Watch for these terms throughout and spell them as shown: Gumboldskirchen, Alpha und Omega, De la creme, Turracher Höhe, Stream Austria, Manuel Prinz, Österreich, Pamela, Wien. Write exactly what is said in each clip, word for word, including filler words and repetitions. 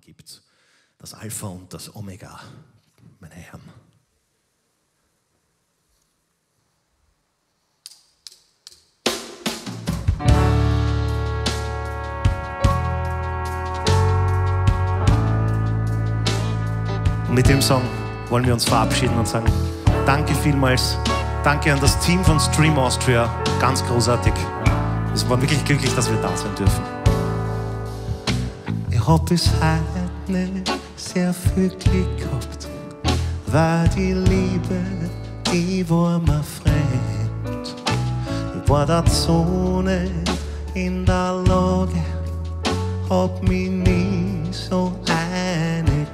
Namen gibt. Das Alpha und das Omega, meine Herren. Und mit dem Song wollen wir uns verabschieden und sagen, danke vielmals. Danke an das Team von Stream Austria. Ganz großartig. Wir waren wirklich glücklich, dass wir da sein dürfen. Ich hab bis heute nicht sehr viel Glück gehabt, war die Liebe, die war mir fremd. Ich war dazu nicht in der Lage, hab mich nie so eingehängt.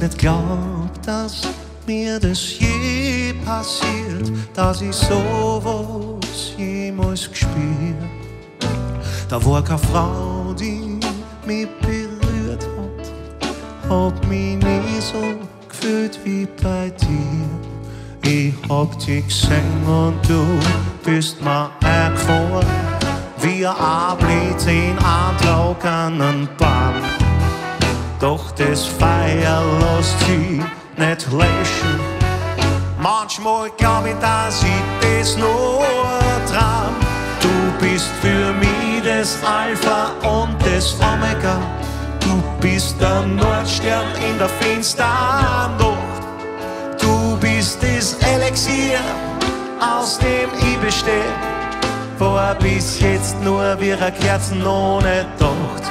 Nicht glaubt, dass mir das je passiert, dass ich sowas jemals gespürt. Da war keine Frau, die mich berührt hat, hab mich nie so gefühlt wie bei dir. Ich hab dich gesehen und du bist mir eingefallen, wie ein Ablitz in einem tragenden Baum. Doch das Feuer lässt sich nicht löschen. Manchmal glaub ich, dass ich das nur traum. Du bist für mich das Alpha und das Omega. Du bist der Nordstern in der finsteren Nacht. Du bist das Elixier, aus dem ich besteh. War bis jetzt nur wie ein Kerzen ohne Docht.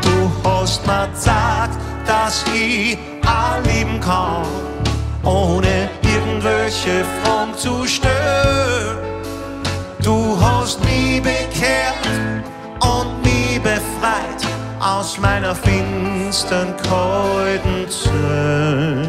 Du hast mir gesagt, dass ich auch lieben kann, ohne irgendwelche Fragen zu stellen. Du hast mich bekehrt und mich befreit aus meiner finstern, kalten Zelle.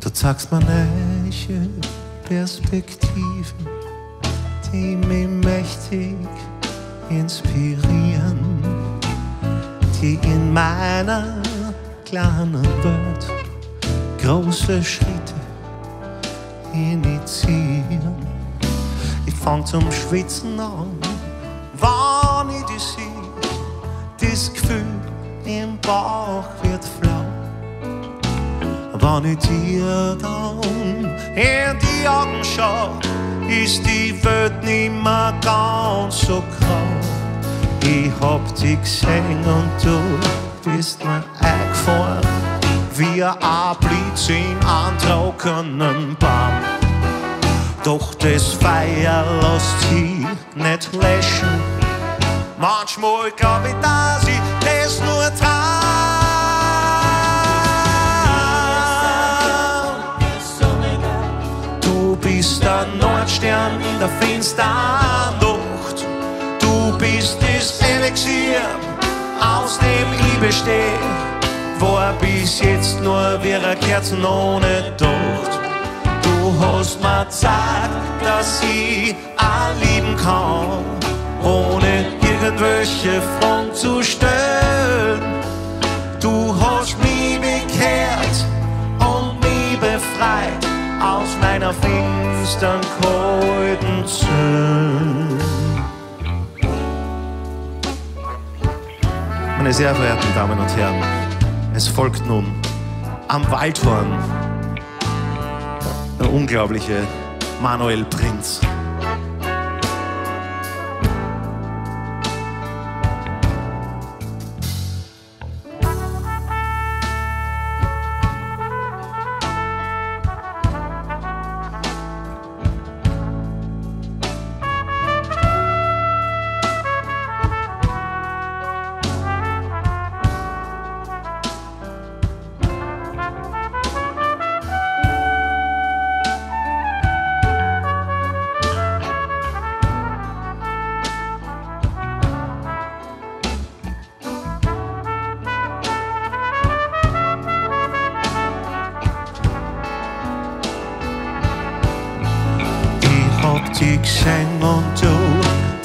Du sagst mir neue Perspektiven, die mich mächtig inspirieren, die in meiner kleinen Welt große Schritte initiieren. Ich fang zum Schwitzen an, wann ich dich sehe, das Gefühl im Bauch wird flau. Wenn ich dir dann in die Augen schau, ist die Welt nimmer ganz so grau. Ich hab dich gesehen und du bist mir eingefallen, wie ein Blitz in einem trockenen Baum. Doch das Feuer lässt sich nicht löschen. Manchmal glaub ich, dass ich das nur traum. Du bist der Nordstern in der finsteren Nacht. Du bist das Elixier, aus dem ich besteh. War bis jetzt nur wie eine Kerzen ohne Docht. Du hast mir gesagt, dass ich auch lieben kann, ohne irgendwelche Fragen zu stellen. Du hast mich bekehrt und mich befreit aus meiner finstern, kalten Zelle. Meine sehr verehrten Damen und Herren, es folgt nun am Waldhorn der unglaubliche Manuel Prinz.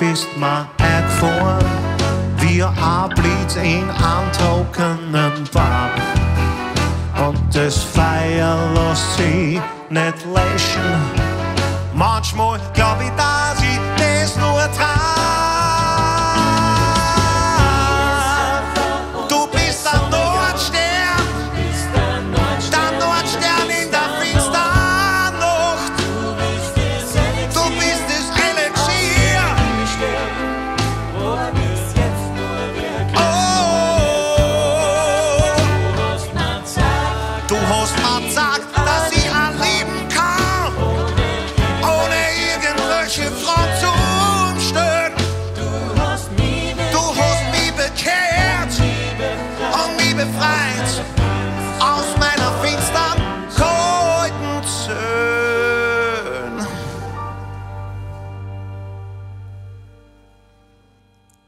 bist maar echt voor. Wir abblitzen in antokenen warm. Und das Feier lässt sich nicht löschen. Manchmal glaub ich, dass ich das nur trage.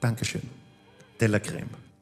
Dankeschön. De la creme.